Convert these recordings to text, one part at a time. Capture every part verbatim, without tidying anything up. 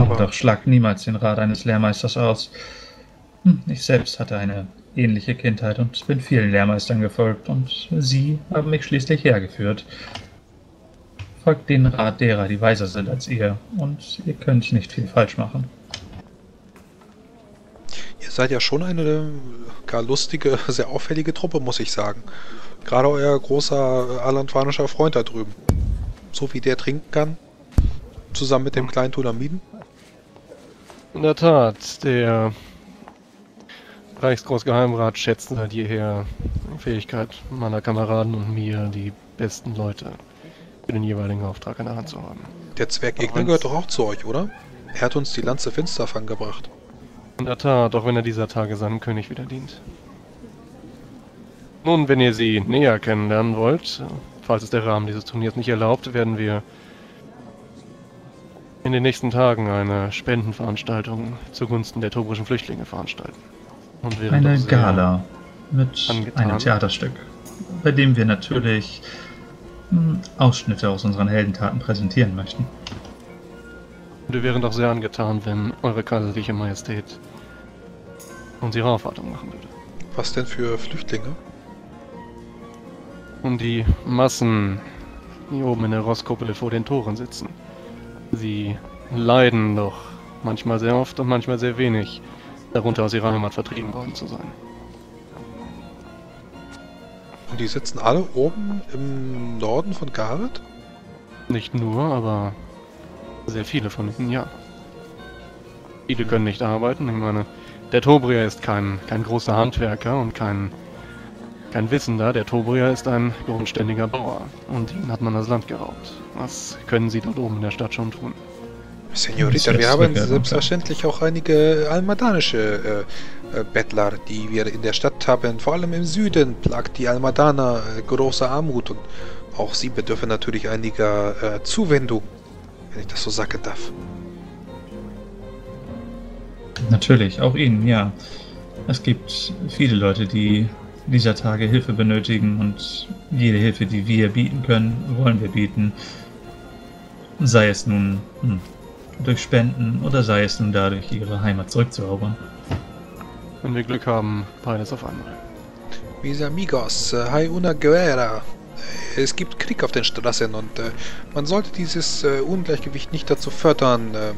Aber doch schlagt niemals den Rat eines Lehrmeisters aus. Ich selbst hatte eine ähnliche Kindheit und bin vielen Lehrmeistern gefolgt, und sie haben mich schließlich hergeführt. Folgt den Rat derer, die weiser sind als ihr, und ihr könnt nicht viel falsch machen. Ihr seid ja schon eine gar lustige, sehr auffällige Truppe, muss ich sagen. Gerade euer großer alantwanischer Freund da drüben. So wie der trinken kann, zusammen mit dem kleinen Tulamiden. In der Tat, der Reichsgroßgeheimrat schätzt seit jeher die Fähigkeit meiner Kameraden und mir, die besten Leute für den jeweiligen Auftrag in der Hand zu haben. Der Zwerggegner gehört doch auch zu euch, oder? Er hat uns die Lanze Finsterfang gebracht. In der Tat, auch wenn er dieser Tage seinem König wieder dient. Nun, wenn ihr sie näher kennenlernen wollt, falls es der Rahmen dieses Turniers nicht erlaubt, werden wir in den nächsten Tagen eine Spendenveranstaltung zugunsten der tobrischen Flüchtlinge veranstalten. Und eine Gala mit angetan. einem Theaterstück, bei dem wir natürlich Ausschnitte aus unseren Heldentaten präsentieren möchten. Wir wären doch sehr angetan, wenn eure kaiserliche Majestät uns ihre Aufwartung machen würde. Was denn für Flüchtlinge? Und die Massen, die oben in der Rosskuppel vor den Toren sitzen. Sie leiden doch manchmal sehr oft und manchmal sehr wenig, darunter aus ihrer Heimat vertrieben worden zu sein. Und die sitzen alle oben im Norden von Garretz? Nicht nur, aber sehr viele von ihnen, ja. Viele können nicht arbeiten. Ich meine, der Tobria ist kein, kein großer Handwerker und kein, kein Wissender. Der Tobria ist ein grundständiger Bauer. Und ihnen hat man das Land geraubt. Was können sie dort oben in der Stadt schon tun? Senorita, wir haben selbstverständlich auch einige almadanische äh, äh, Bettler, die wir in der Stadt haben. Vor allem im Süden plagt die Almadana äh, große Armut. Und auch sie bedürfen natürlich einiger äh, Zuwendung, wenn ich das so sagen darf. Natürlich, auch Ihnen, ja. Es gibt viele Leute, die dieser Tage Hilfe benötigen, und jede Hilfe, die wir bieten können, wollen wir bieten. Sei es nun hm, durch Spenden oder sei es nun dadurch, ihre Heimat zurückzuerobern. Wenn wir Glück haben, beides auf einmal. Mis amigos, hay una guerra. Es gibt Krieg auf den Straßen, und äh, man sollte dieses äh, Ungleichgewicht nicht dazu fördern, ähm,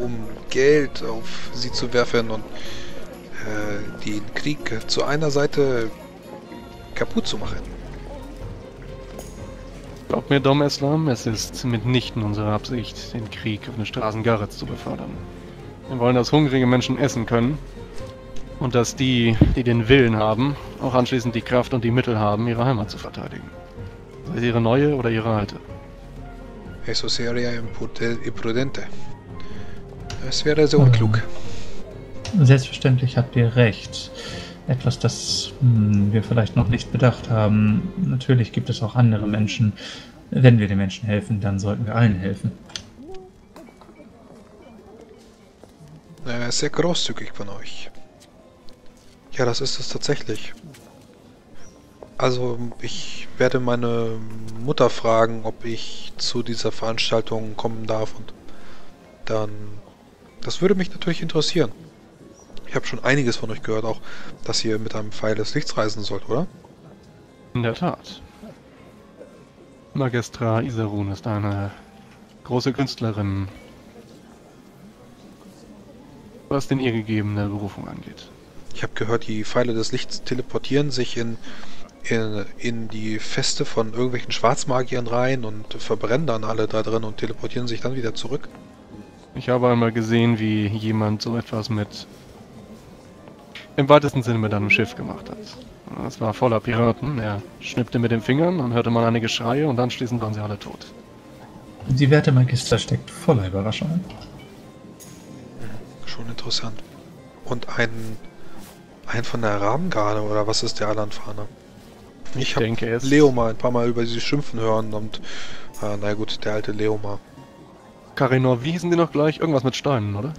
um Geld auf sie zu werfen und äh, den Krieg zu einer Seite kaputt zu machen. Glaubt mir, Dom Eslam, es ist mitnichten unsere Absicht, den Krieg auf den Straßen Garretz zu befördern. Wir wollen, dass hungrige Menschen essen können und dass die, die den Willen haben, auch anschließend die Kraft und die Mittel haben, ihre Heimat zu verteidigen. Also ihre neue oder ihre alte. Eso sería imprudente. Es wäre sehr unklug. Selbstverständlich habt ihr recht. Etwas, das hm, wir vielleicht noch nicht bedacht haben. Natürlich gibt es auch andere Menschen. Wenn wir den Menschen helfen, dann sollten wir allen helfen. Sehr großzügig von euch. Ja, das ist es tatsächlich. Also, ich werde meine Mutter fragen, ob ich zu dieser Veranstaltung kommen darf, und dann... Das würde mich natürlich interessieren. Ich habe schon einiges von euch gehört, auch, dass ihr mit einem Pfeil des Lichts reisen sollt, oder? In der Tat. Magistra Isarun ist eine große Künstlerin, was den ihr gegebene Berufung angeht. Ich habe gehört, die Pfeile des Lichts teleportieren sich in... In, in die Feste von irgendwelchen Schwarzmagiern rein und verbrennen dann alle da drin und teleportieren sich dann wieder zurück. Ich habe einmal gesehen, wie jemand so etwas mit im weitesten Sinne mit einem Schiff gemacht hat. Es war voller Piraten, er schnippte mit den Fingern, dann hörte man einige Schreie und anschließend waren sie alle tot. Die werte Magister steckt voller Überraschungen. Hm, schon interessant. Und ein, ein von der Rabengarde, oder was ist der Allandfahne? Ich habe Leo mal ein paar Mal über sie schimpfen hören und, äh, na gut, der alte Leo mal. Carinor, wie hießen die noch gleich? Irgendwas mit Steinen, oder?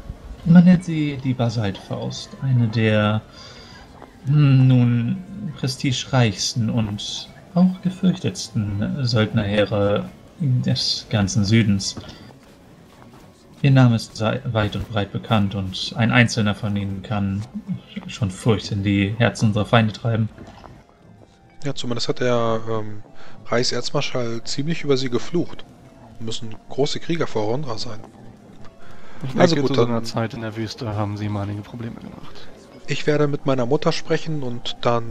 Man nennt sie die Basaltfaust, eine der, nun, prestigereichsten und auch gefürchtetsten Söldnerheere des ganzen Südens. Ihr Name ist weit und breit bekannt und ein einzelner von ihnen kann schon Furcht in die Herzen unserer Feinde treiben. Ja, zumindest hat der ähm, Reichserzmarschall ziemlich über sie geflucht. Müssen große Krieger vor Rondra sein. Ich also denke, gut, zu seiner Zeit in der Wüste haben sie mal einige Probleme gemacht. Ich werde mit meiner Mutter sprechen und dann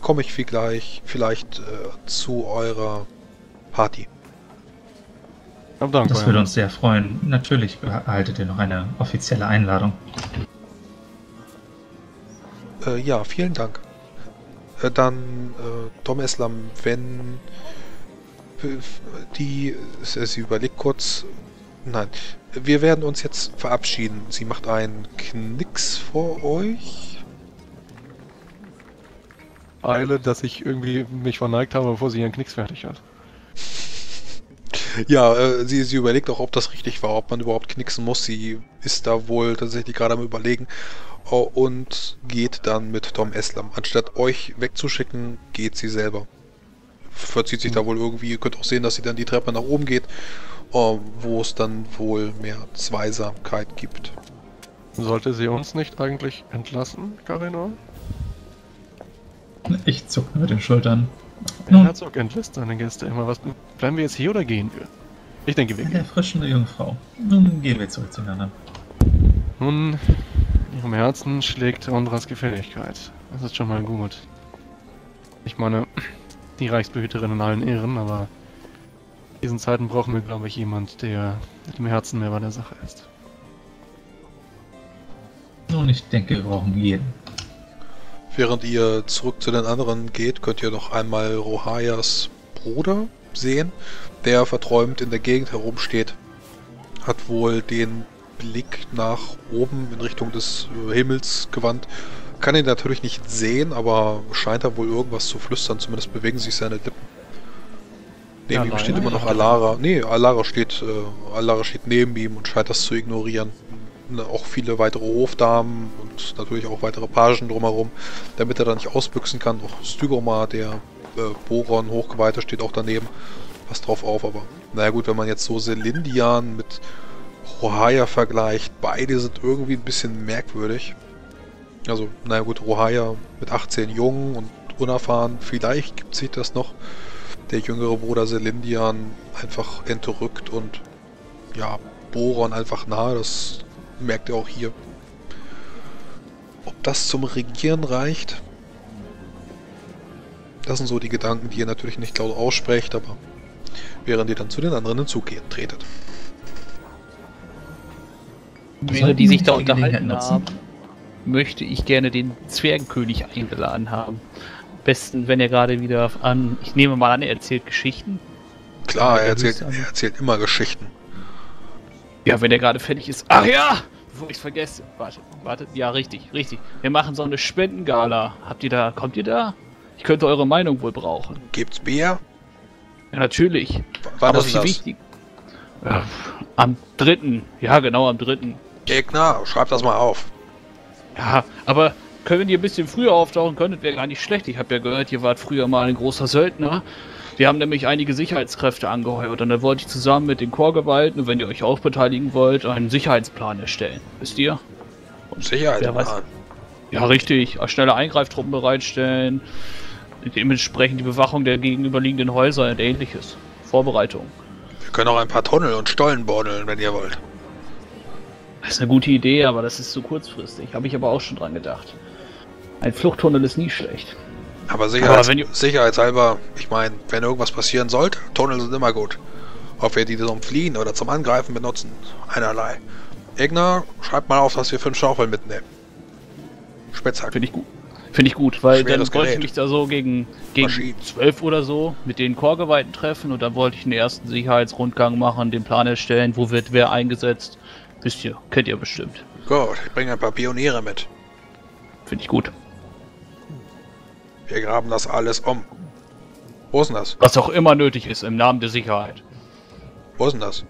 komme ich vielleicht, vielleicht äh, zu eurer Party. Das würde uns sehr freuen. Natürlich erhaltet ihr noch eine offizielle Einladung. Äh, ja, vielen Dank. Äh, dann, äh, Dom Eslam, wenn die... Sie überlegt kurz... Nein, wir werden uns jetzt verabschieden. Sie macht einen Knicks vor euch. Eile, dass ich irgendwie mich verneigt habe, bevor sie ihren Knicks fertig hat. Ja, äh, sie, sie überlegt auch, ob das richtig war, ob man überhaupt knicksen muss. Sie ist da wohl tatsächlich gerade am Überlegen oh, und geht dann mit Dom Eslam. Anstatt euch wegzuschicken, geht sie selber. Verzieht sich mhm. da wohl irgendwie. Ihr könnt auch sehen, dass sie dann die Treppe nach oben geht, oh, wo es dann wohl mehr Zweisamkeit gibt. Sollte sie uns nicht eigentlich entlassen, Carinor? Ich zucke mit den Schultern. Der hm. Herzog entlässt seine Gäste immer. Was, bleiben wir jetzt hier oder gehen wir? Ich denke, wir gehen. Der frischende Jungfrau. Nun gehen wir zurück zueinander. Nun, ihrem Herzen schlägt Rondras Gefälligkeit. Das ist schon mal gut. Ich meine, die Reichsbehüterin in allen Ehren, aber in diesen Zeiten brauchen wir, glaube ich, jemand, der mit dem Herzen mehr bei der Sache ist. Nun, ich denke, wir brauchen jeden. Während ihr zurück zu den anderen geht, könnt ihr noch einmal Rohajas Bruder sehen, der verträumt in der Gegend herumsteht. Hat wohl den Blick nach oben in Richtung des Himmels gewandt. Kann ihn natürlich nicht sehen, aber scheint da wohl irgendwas zu flüstern. Zumindest bewegen sich seine Lippen. Neben ihm steht immer noch Alara. Nee, Alara steht, äh, Alara steht neben ihm und scheint das zu ignorieren. Auch viele weitere Hofdamen und natürlich auch weitere Pagen drumherum, damit er da nicht ausbüchsen kann. Auch Stygomar, der äh, Boron Hochgeweihte, steht auch daneben. Passt drauf auf, aber naja gut, wenn man jetzt so Selindian mit Rohaja vergleicht, beide sind irgendwie ein bisschen merkwürdig. Also naja gut, Rohaja mit achtzehn jung und unerfahren, vielleicht gibt sich das noch. Der jüngere Bruder Selindian einfach entrückt und ja, Boron einfach nahe, das merkt ihr auch hier. Ob das zum Regieren reicht? Das sind so die Gedanken, die ihr natürlich nicht laut aussprecht, aber während ihr dann zu den anderen hinzutretet. Während die sich da unterhalten haben, möchte ich gerne den Zwergenkönig eingeladen haben. Am besten, wenn er gerade wieder an... Ich nehme mal an, er erzählt Geschichten. Klar, er erzählt, er erzählt immer Geschichten. Ja, wenn der gerade fertig ist. Ach ja! Bevor ich es vergesse. Wartet, wartet. Ja, richtig, richtig. Wir machen so eine Spendengala. Habt ihr da, kommt ihr da? Ich könnte eure Meinung wohl brauchen. Gibt's Bier? Ja, natürlich. Wann aber ist viel das? Wichtig. Ja, am dritten. Ja, genau, am dritten. Gegner, schreibt das mal auf. Ja, aber können wir ein bisschen früher auftauchen könntet, wäre gar nicht schlecht. Ich habe ja gehört, ihr wart früher mal ein großer Söldner. Wir haben nämlich einige Sicherheitskräfte angeheuert und da wollte ich zusammen mit den Chorgewalten, und wenn ihr euch auch beteiligen wollt, einen Sicherheitsplan erstellen. Wisst ihr? Und Sicherheitsplan? Ja, richtig. Schnelle Eingreiftruppen bereitstellen, dementsprechend die Bewachung der gegenüberliegenden Häuser und ähnliches. Vorbereitung. Wir können auch ein paar Tunnel und Stollen bordeln, wenn ihr wollt. Das ist eine gute Idee, aber das ist zu kurzfristig. Habe ich aber auch schon dran gedacht. Ein Fluchttunnel ist nie schlecht. Aber, Sicherheits Aber sicherheitshalber, ich meine, wenn irgendwas passieren sollte, Tunnel sind immer gut. Ob wir die zum Fliehen oder zum Angreifen benutzen, einerlei. Egner, schreibt mal auf, dass wir fünf Schaufeln mitnehmen. Spitzhacken. Finde ich gut. Finde ich gut, weil dann wollte ich mich da so gegen, gegen zwölf oder so mit den Chorgeweihten treffen und dann wollte ich einen ersten Sicherheitsrundgang machen, den Plan erstellen, wo wird wer eingesetzt. Wisst ihr, kennt ihr bestimmt. Gut, ich bringe ein paar Pioniere mit. Finde ich gut. Wir graben das alles um. Wo ist denn das? Was auch immer nötig ist, im Namen der Sicherheit. Wo ist denn das?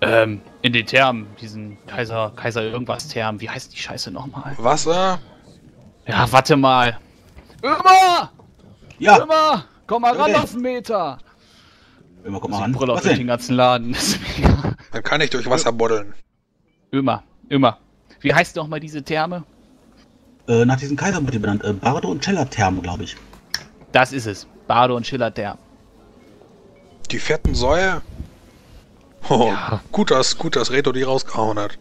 Ähm, in den Thermen, diesen Kaiser, Kaiser irgendwas Thermen. Wie heißt die Scheiße nochmal? Wasser? Ja, warte mal. Immer! Ja! Immer! Komm mal ran auf den Meter! Immer, komm mal ran. Ich brülle auf den ganzen Laden. Dann kann ich durch Wasser buddeln. Immer, immer. Wie heißt nochmal diese Therme? Äh, nach diesem Kaiser wurde die benannt. Äh, Bardo und Schillatherm, glaube ich. Das ist es. Bardo und Schillatherm. Die fetten Säue? Oh, ja. Gut, dass, gut, dass Reto die rausgehauen hat.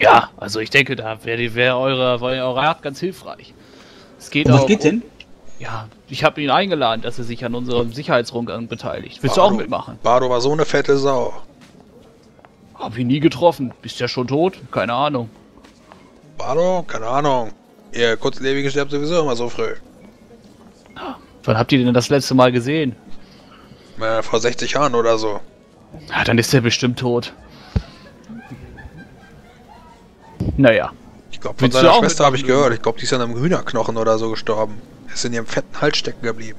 Ja, also ich denke, da wäre wär eure, wär eure Art ganz hilfreich. Es geht um was auch geht um, denn? Ja, ich habe ihn eingeladen, dass er sich an unserem Sicherheitsrundgang beteiligt. Willst Bardo, du auch mitmachen? Bardo war so eine fette Sau. Hab ihn nie getroffen. Bist ja schon tot? Keine Ahnung. Bardo? Keine Ahnung. Ihr Kurzlebigen sterbt sowieso immer so früh. Ah, wann habt ihr denn das letzte Mal gesehen? Na, vor sechzig Jahren oder so. Na, dann ist er bestimmt tot. Naja. Ich glaube, von seiner Schwester habe ich gehört. Ich glaube, die ist an einem Hühnerknochen oder so gestorben. Ist in ihrem fetten Hals stecken geblieben.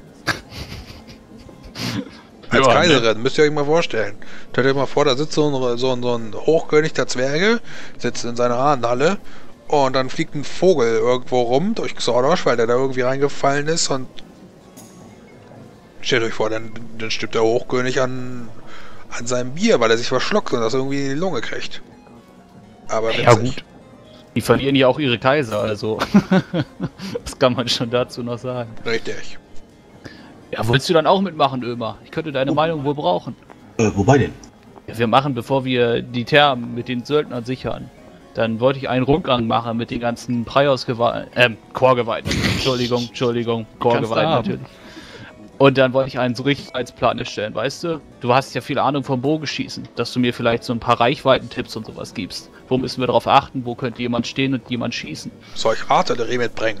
Als ja, Kaiserin, ne? Müsst ihr euch mal vorstellen. Stellt euch mal vor, da sitzt so ein, so ein, so ein Hochkönig der Zwerge, sitzt in seiner Ahnenhalle und dann fliegt ein Vogel irgendwo rum durch Xorlosch, weil der da irgendwie reingefallen ist und stellt euch vor, dann, dann stirbt der Hochkönig an, an seinem Bier, weil er sich verschluckt und das irgendwie in die Lunge kriegt. Aber ja, gut. Die verlieren ja auch ihre Kaiser, also das kann man schon dazu noch sagen. Richtig. Ja, willst du dann auch mitmachen, Ömer? Ich könnte deine oh. Meinung wohl brauchen. Äh, wobei denn? Ja, wir machen, bevor wir die Thermen mit den Söldnern sichern, dann wollte ich einen Rundgang machen mit den ganzen Preisgeweihten, ähm, Chorgeweihten, Entschuldigung, Entschuldigung, Chorgeweihten natürlich. Und dann wollte ich einen Sicherheitsplan erstellen, weißt du? Du hast ja viel Ahnung vom Bogenschießen, dass du mir vielleicht so ein paar Reichweiten-Tipps und sowas gibst. Wo müssen wir darauf achten? Wo könnte jemand stehen und jemand schießen? Soll ich Artillerie mitbringen?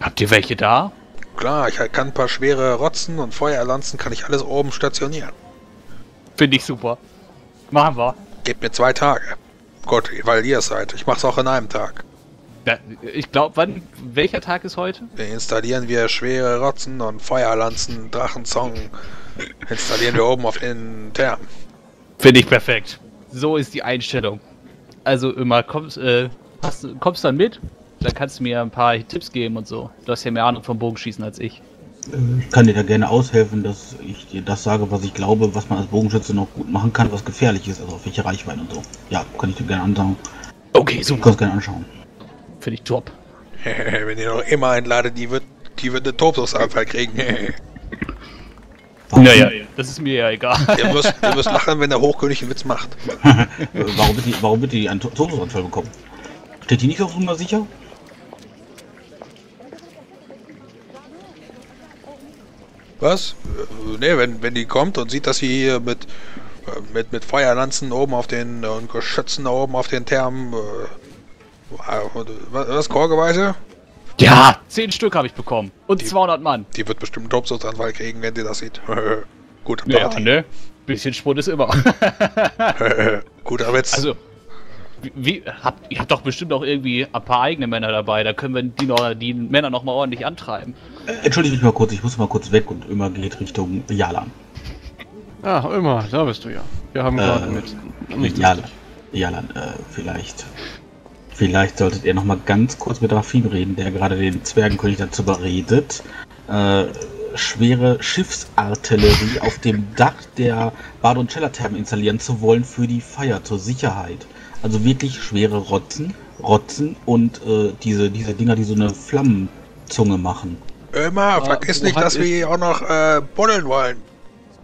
Habt ihr welche da? Klar, ich kann ein paar schwere Rotzen und Feuerlanzen, kann ich alles oben stationieren. Finde ich super. Machen wir. Gebt mir zwei Tage. Gott, weil ihr es seid. Ich mach's auch in einem Tag. Ja, ich glaube, wann? Welcher Tag ist heute? Wir installieren wir schwere Rotzen und Feuerlanzen, Drachenzong. Installieren wir oben auf den Thermen. Finde ich perfekt. So ist die Einstellung. Also immer kommst, äh, hast, kommst dann mit. Dann kannst du mir ein paar Tipps geben und so. Du hast ja mehr Ahnung vom Bogenschießen als ich. Ich kann dir da gerne aushelfen, dass ich dir das sage, was ich glaube, was man als Bogenschütze noch gut machen kann, was gefährlich ist, also auf welche Reichweite und so. Ja, kann ich dir gerne ansagen. Okay, super. Du kannst gerne anschauen. Finde ich top. Wenn ihr noch immer einladet, die wird, die wird einen Tobsuchtsanfall kriegen. Naja, das ist mir ja egal. Ihr müsst, ihr müsst lachen, wenn der Hochkönig einen Witz macht. Warum bitte, warum bitte die einen Tobsuchtsanfall bekommen? Steht die nicht auf Hunger sicher? Was? Ne, wenn, wenn die kommt und sieht, dass sie hier mit, mit, mit Feuerlanzen oben auf den und Geschützen da oben auf den Thermen. Äh, was, Chorgeweise? Ja, zehn Stück habe ich bekommen. Und die, zweihundert Mann. Die wird bestimmt einen Tobsuchtsanfall kriegen, wenn die das sieht. Gut, ja, ne? Bisschen Spund ist immer. Guter Witz. Also, wie, habt, ihr habt doch bestimmt auch irgendwie ein paar eigene Männer dabei. Da können wir die, noch, die Männer noch mal ordentlich antreiben. Entschuldige mich mal kurz, ich muss mal kurz weg und Ömer geht Richtung Jalan. Ah, Ömer, da bist du ja. Wir haben äh, gerade mit... Jalan, Jalan äh, vielleicht... Vielleicht solltet ihr noch mal ganz kurz mit Rafim reden, der gerade den Zwergenkönig dazu beredet, äh, schwere Schiffsartillerie auf dem Dach der Bardo und Schillatherm installieren zu wollen für die Feier, zur Sicherheit. Also wirklich schwere Rotzen, Rotzen und äh, diese, diese Dinger, die so eine Flammenzunge machen. Ömer, vergiss nicht, dass wir auch noch äh, buddeln wollen.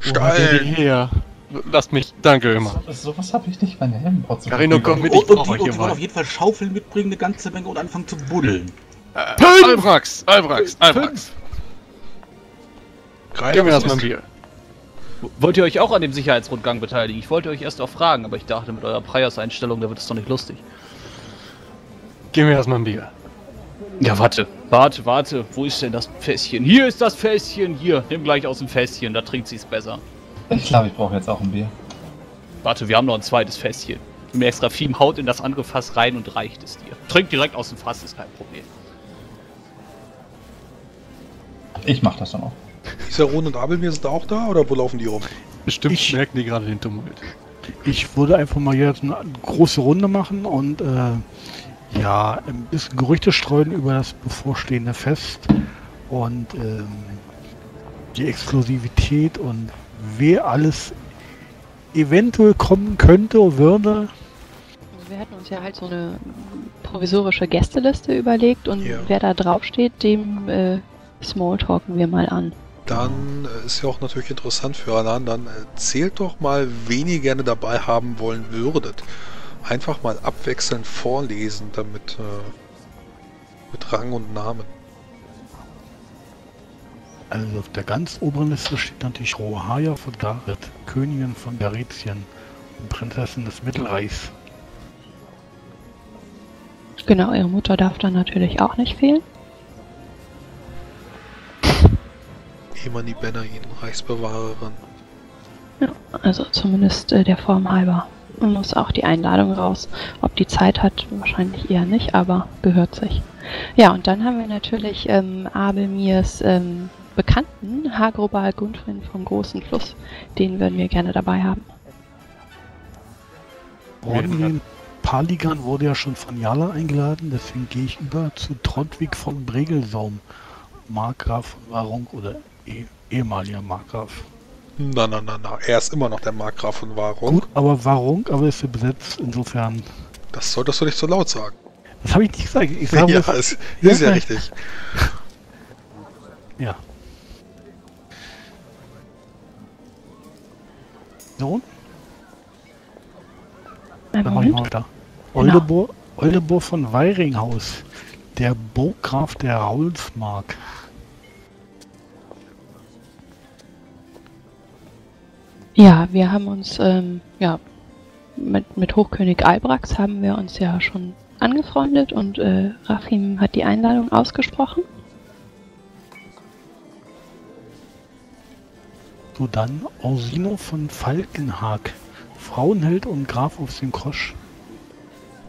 Steil. Lass mich, danke Ömer. So was habe ich nicht, meine Helmenpotze. Carino, komm mit, ich brauche euch hier mal. Auf jeden Fall Schaufeln mitbringen, eine ganze Menge und anfangen zu buddeln. Albrax, Albrax, Albrax. Gib mir das mal Bier. Wollt ihr euch auch an dem Sicherheitsrundgang beteiligen? Ich wollte euch erst auch fragen, aber ich dachte, mit eurer Preiseinstellung, da wird es doch nicht lustig. Gib mir erstmal ein Bier. Ja, warte, warte, warte. Wo ist denn das Fässchen? Hier ist das Fässchen, hier. Nimm gleich aus dem Fässchen, da trinkt sie es besser. Ich glaube, ich brauche jetzt auch ein Bier. Warte, wir haben noch ein zweites Fässchen. Du merkst, Rafim haut in das andere Fass rein und reicht es dir. Trink direkt aus dem Fass, ist kein Problem. Ich mach das dann auch. Isarun und Abelmir sind auch da oder wo laufen die rum? Bestimmt ich, merken die gerade den Tumult. Ich würde einfach mal jetzt eine große Runde machen und äh, ja, ein bisschen Gerüchte streuen über das bevorstehende Fest und ähm, die Exklusivität und wer alles eventuell kommen könnte, würde. Also wir hatten uns ja halt so eine provisorische Gästeliste überlegt und ja, wer da draufsteht, dem äh, smalltalken wir mal an. Dann ist ja auch natürlich interessant für alle anderen. Zählt doch mal, wen ihr gerne dabei haben wollen würdet. Einfach mal abwechselnd vorlesen, damit äh, mit Rang und Namen. Also auf der ganz oberen Liste steht natürlich Rohaja von Garretz, Königin von Garretien und Prinzessin des Mittelreichs. Genau, ihre Mutter darf dann natürlich auch nicht fehlen. Immer die Bannerjäger, Reichsbewahrerin. Ja, also zumindest äh, der Form halber. Und muss auch die Einladung raus. Ob die Zeit hat, wahrscheinlich eher nicht, aber gehört sich. Ja, und dann haben wir natürlich ähm, Abelmirs ähm, Bekannten, Hagrobal Gunfrin vom Großen Fluss. Den würden wir gerne dabei haben. Ordnung Paligan wurde ja schon von Jala eingeladen, deswegen gehe ich über zu Trondwig von Bregelsaum. Markgraf von Warung oder eh, ehemaliger Markgraf. Na, na, na, na. Er ist immer noch der Markgraf von Warung. Gut, aber Warung, aber ist besetzt, insofern... Das solltest du nicht so laut sagen. Das habe ich nicht gesagt. Ich sage, ja, das ist, ist ja richtig. Ja. So. Dann mache ich mal weiter. Oldeburg, Oldeburg von Weiringhaus. Der Burggraf der Raulsmark. Ja, wir haben uns, ähm, ja, mit, mit Hochkönig Albrax haben wir uns ja schon angefreundet und äh, Rachim hat die Einladung ausgesprochen. So, dann Orsino von Falkenhag, Frauenheld und Graf auf dem Krosch.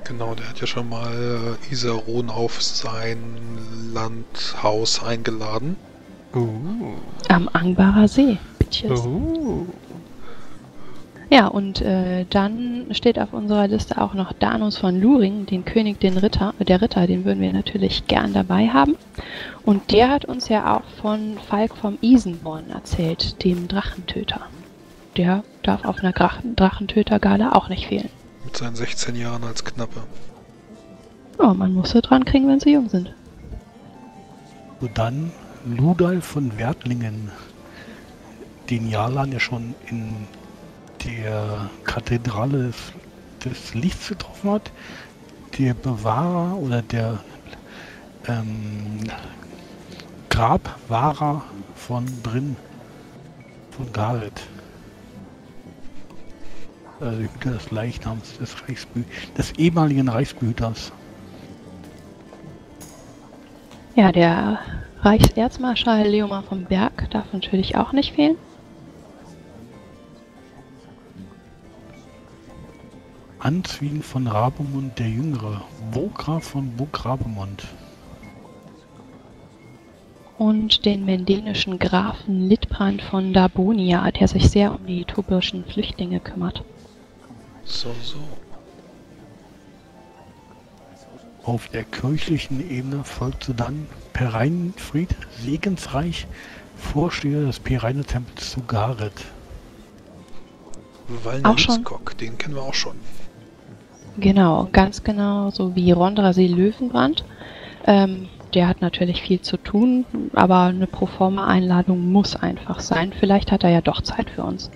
Genau, der hat ja schon mal äh, Isarun auf sein Landhaus eingeladen. Uh. Am Angbarer See, bitches. Uh. Ja, und äh, dann steht auf unserer Liste auch noch Danus von Luring, den König, den Ritter, der Ritter, den würden wir natürlich gern dabei haben. Und der hat uns ja auch von Falk vom Isenborn erzählt, dem Drachentöter. Der darf auf einer Drachentöter-Gala auch nicht fehlen. Mit seinen sechzehn Jahren als Knappe. Oh, man muss sie dran kriegen, wenn sie jung sind. Und dann Ludal von Wertlingen, den Jalan ja schon in der Kathedrale des Lichts getroffen hat, der Bewahrer oder der ähm, Grabwahrer von Brin, von Gareth. Also die Hüter des Leichnams des, des ehemaligen Reichsbehüters. Ja, der Reichserzmarschall Leomar vom Berg darf natürlich auch nicht fehlen. Anzwiegen von Rabemund der Jüngere, Burggraf von Burg Rabemund. Und den mendenischen Grafen Littbrand von Darbonia, der sich sehr um die tobirschen Flüchtlinge kümmert. So, so. Auf der kirchlichen Ebene folgte dann Pereinfried Segensreich, Vorsteher des Pereiner-Tempels zu Gareth. Walneriskok, den kennen wir auch schon. Genau, ganz genau, so wie Rondra See Löwenbrand. Ähm, der hat natürlich viel zu tun, aber eine Proforma-Einladung muss einfach sein. Vielleicht hat er ja doch Zeit für uns.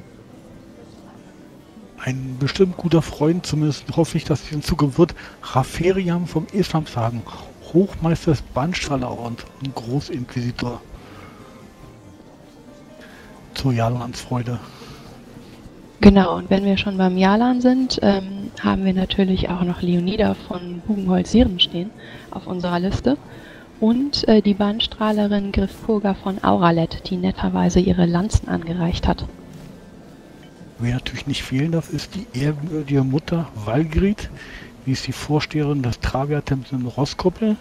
Ein bestimmt guter Freund, zumindest hoffe ich, dass ich hinzuge wird, Raferiam vom Islam sagen, Hochmeister des Bandschallauerns und Großinquisitor. Zur Jalans Freude. Genau, und wenn wir schon beim Jalan sind, ähm, haben wir natürlich auch noch Leonida von Bugenholz-Sieren stehen auf unserer Liste und äh, die Bandstrahlerin Griffpurga von Auralet, die netterweise ihre Lanzen angereicht hat. Wer natürlich nicht fehlen darf, ist die ehrwürdige Mutter Walgrid, die ist die Vorsteherin des Travia-Tempels in Rosskuppel,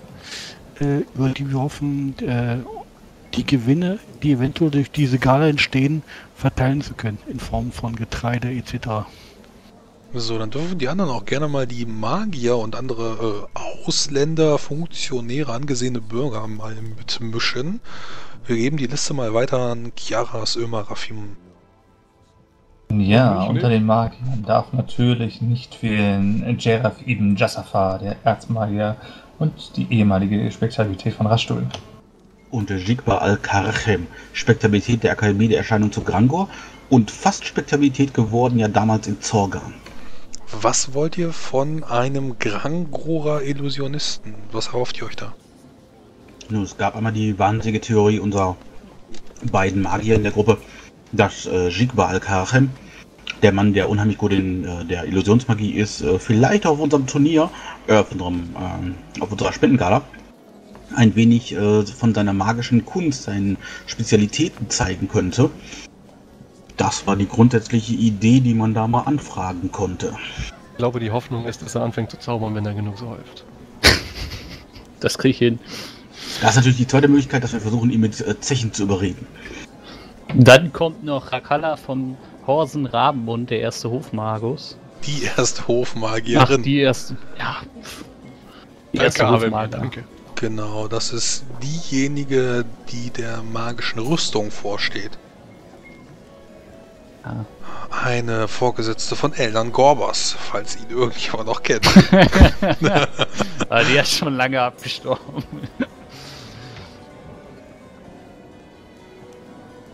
äh, über die wir hoffen, äh, die Gewinne, die eventuell durch diese Gala entstehen, verteilen zu können, in Form von Getreide et cetera. So, dann dürfen die anderen auch gerne mal die Magier und andere äh, Ausländer, Funktionäre, angesehene Bürger mal mitmischen. Wir geben die Liste mal weiter an Chiaras Ömer Rafim. Ja, unter den Magiern darf natürlich nicht fehlen Jeraf ibn Jassafar, der Erzmagier und die ehemalige Spektabilität von Rastul. Und der Jikhbar al-Kharechem, Spektabilität der Akademie der Erscheinung zu Grangor und fast Spektabilität geworden, ja damals in Zorgan. Was wollt ihr von einem Grangorer Illusionisten? Was erhofft ihr euch da? Nun, es gab einmal die wahnsinnige Theorie unserer beiden Magier in der Gruppe, dass äh, Jikhbar al-Kharechem, der Mann, der unheimlich gut in äh, der Illusionsmagie ist, äh, vielleicht auf unserem Turnier, äh, auf, unserem, äh, auf unserer Spendengala, ein wenig äh, von seiner magischen Kunst, seinen Spezialitäten zeigen könnte. Das war die grundsätzliche Idee, die man da mal anfragen konnte. Ich glaube, die Hoffnung ist, dass er anfängt zu zaubern, wenn er genug säuft. Das kriege ich hin. Das ist natürlich die zweite Möglichkeit, dass wir versuchen, ihn mit äh, Zechen zu überreden. Dann kommt noch Rakala von Horsen Rabenmund, der erste Hofmagus. Die erste Hofmagierin. Ach, die erste, ja. Die erste danke, Hofmagerin. Danke. Genau, das ist diejenige, die der magischen Rüstung vorsteht. Eine Vorgesetzte von Eldan Gorbas, falls ihn irgendjemand noch kennt. Die ist schon lange abgestorben.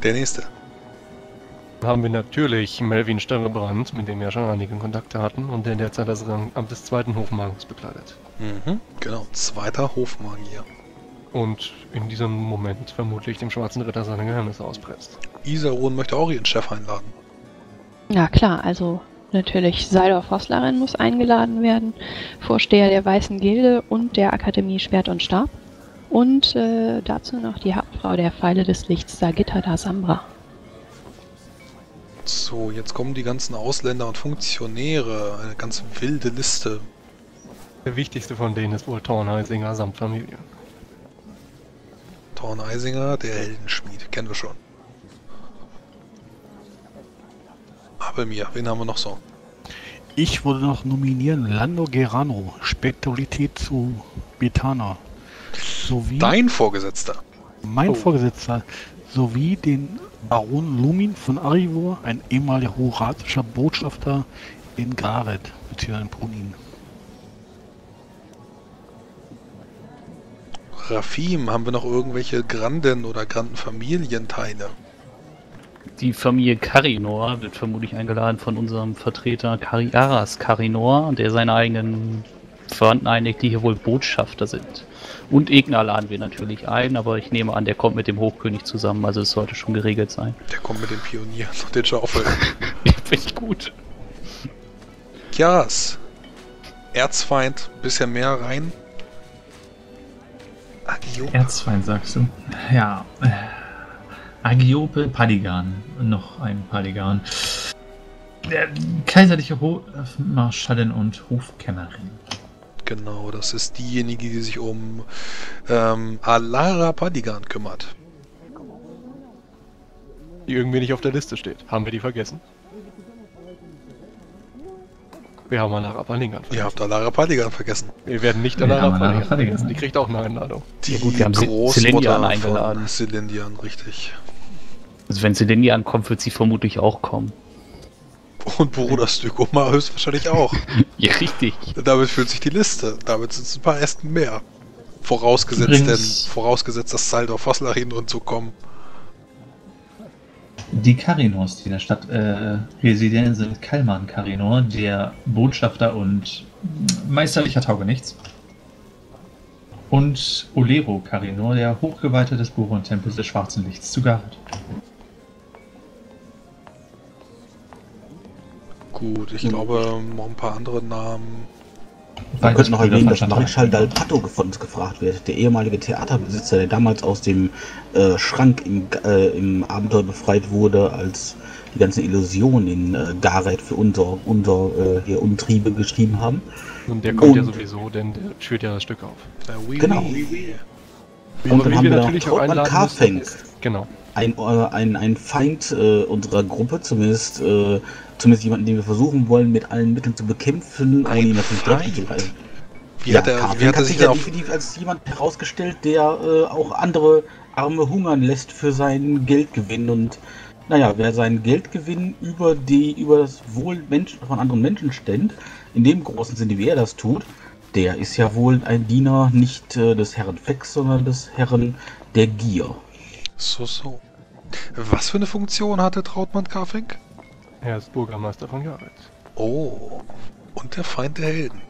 Der nächste. Haben wir natürlich Melvin Störrebrand, mit dem wir schon einige Kontakte hatten und der derzeit das Amt des zweiten Hofmagiers bekleidet. Mhm, genau, zweiter Hofmagier. Und in diesem Moment vermutlich dem Schwarzen Ritter seine Geheimnisse auspresst. Isarun möchte auch ihren Chef einladen. Na klar, also natürlich Seidor Vosslerin muss eingeladen werden, Vorsteher der Weißen Gilde und der Akademie Schwert und Stab. Und äh, dazu noch die Hauptfrau der Pfeile des Lichts, Sagitta da Sambra. So, jetzt kommen die ganzen Ausländer und Funktionäre, eine ganz wilde Liste. Der wichtigste von denen ist wohl Thorn Heisinger samt Familie. Thorn Heisinger, der Heldenschmied, kennen wir schon. Aber mir, wen haben wir noch so? Ich würde noch nominieren Lando Gerano, Spektabilität zu Betana. Sowie dein Vorgesetzter? Mein oh. Vorgesetzter, sowie den Baron Lumin von Arivor, ein ehemaliger horatischer Botschafter in Garretz, beziehungsweise in Brunin. Rafim, haben wir noch irgendwelche Granden oder Granden Familienteile? Die Familie Carinor wird vermutlich eingeladen von unserem Vertreter Kariaras Carinor, der seine eigenen Verwandten einigt, die hier wohl Botschafter sind. Und Egna laden wir natürlich ein, aber ich nehme an, der kommt mit dem Hochkönig zusammen, also es sollte schon geregelt sein. Der kommt mit den Pionieren und den Schaufeln. Finde ich gut. Kias, Erzfeind, bisschen mehr rein. Agiope. Erzfeind, sagst du? Ja. Agiope Padigan. Noch ein Padigan. Der kaiserliche Hofmarschallin und Hofkennerin. Genau, das ist diejenige, die sich um ähm, Alara Padigan kümmert. Die irgendwie nicht auf der Liste steht. Haben wir die vergessen? Wir haben Alara Padigan vergessen. Ihr habt Alara Padigan vergessen. Wir werden nicht Alara Padigan vergessen. Die kriegt auch eine Einladung. Die ja gut, wir haben Selindian eingeladen. Selindian, richtig. Also wenn Selindian kommt, wird sie vermutlich auch kommen. Und Bruder Stykoma höchstwahrscheinlich auch. Ja, richtig. Damit fühlt sich die Liste. Damit sind es ein paar Ästen mehr. Vorausgesetzt, denn, vorausgesetzt dass Seidor Vosslerin drin zu kommen. Die Carinors, die in der Stadt äh, residieren, sind Kalman Carinor, der Botschafter und meisterlicher Taugenichts. Und Olero Carinor, der Hochgeweihte des Boron-Tempels des Schwarzen Lichts zu Gareth. Gut, ich mhm. glaube, noch ein paar andere Namen. Man könnte noch erwähnen, dass Marischal Dal Pato von uns gefragt wird, der ehemalige Theaterbesitzer, der damals aus dem äh, Schrank im, äh, im Abenteuer befreit wurde, als die ganzen Illusionen in äh, Gareth für unser, unser äh, Untriebe geschrieben haben. Und der kommt und, ja sowieso, denn der schürt ja das Stück auf. Äh, oui, genau. Oui, oui, oui. Und dann haben wir natürlich auch Tortmann Karfeng, genau. ein, äh, ein, ein Feind äh, unserer Gruppe, zumindest äh, Zumindest jemanden, den wir versuchen wollen, mit allen Mitteln zu bekämpfen, ohne ihn natürlich deutlich zu halten. Wie hat er sich ja definitiv als jemand herausgestellt, der äh, auch andere Arme hungern lässt für seinen Geldgewinn und Naja, wer seinen Geldgewinn über die über das Wohl von anderen Menschen stemmt, in dem großen Sinne, wie er das tut, der ist ja wohl ein Diener nicht äh, des Herren Fex, sondern des Herren der Gier. So, so. Was für eine Funktion hatte Trautmann Karfink? Er ist Bürgermeister von Garretz. Oh, und der Feind der Helden.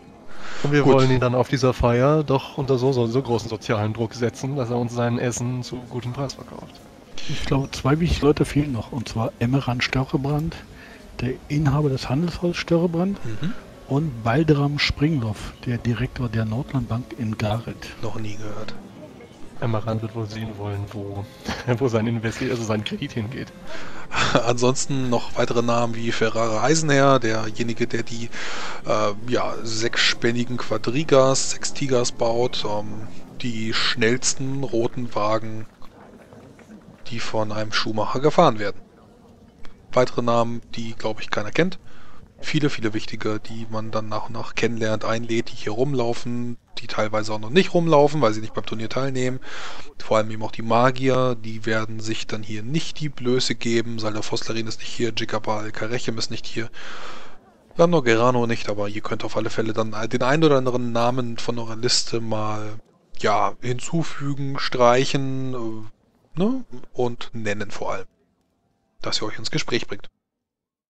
Und wir Gut. wollen ihn dann auf dieser Feier doch unter so, so, so großen sozialen Druck setzen, dass er uns sein Essen zu gutem Preis verkauft. Ich glaube, zwei wichtige Leute fehlen noch, und zwar Emmeran Störrebrand, der Inhaber des Handelshauses Störrebrand, mhm. und Baldram Springloff, der Direktor der Nordlandbank in Gareth. Noch nie gehört. Emmeran wird wohl sehen wollen, wo, wo sein Invest, also sein Kredit hingeht. Ansonsten noch weitere Namen wie Ferrara Eisenherr, derjenige, der die äh, ja, sechsspännigen Quadrigas, sechs Tigers baut, ähm, die schnellsten roten Wagen, die von einem Schuhmacher gefahren werden. Weitere Namen, die, glaube ich, keiner kennt. Viele, viele wichtige, die man dann nach und nach kennenlernt, einlädt, die hier rumlaufen, die teilweise auch noch nicht rumlaufen, weil sie nicht beim Turnier teilnehmen. Vor allem eben auch die Magier, die werden sich dann hier nicht die Blöße geben. Salafoslerin ist nicht hier, Jikhbar al-Kharechem ist nicht hier, Landor Gerano nicht, aber ihr könnt auf alle Fälle dann den einen oder anderen Namen von eurer Liste mal ja, hinzufügen, streichen, ne? Und nennen vor allem, dass ihr euch ins Gespräch bringt.